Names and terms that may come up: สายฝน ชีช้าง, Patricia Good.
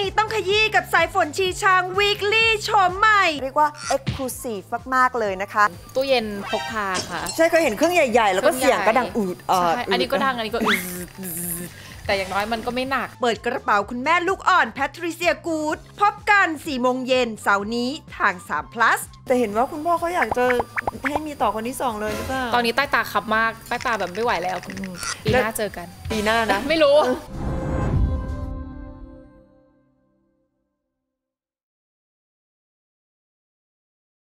นี้ต้องขยี้กับสายฝนชีช้าง Weekly ชมใหม่เรียกว่า Exclusive มากๆเลยนะคะตู้เย็นพกพาค่ะใช่เคยเห็นเครื่องใหญ่ๆแล้วก็เสียงก็ดังอืดอันนี้ก็ดังอันนี้ก็อืดแต่อย่างน้อยมันก็ไม่หนักเปิดกระเป๋าคุณแม่ลูกอ่อน Patricia Good พบกัน4 โมงเย็นเสาร์นี้ทาง3+แต่เห็นว่าคุณพ่อเขาอยากจะให้มีต่อคนที่2เลยหรือเปล่าตอนนี้ใต้ตาขับมากใต้ตาแบบไม่ไหวแล้วปีหน้าเจอกันปีหน้านะไม่รู้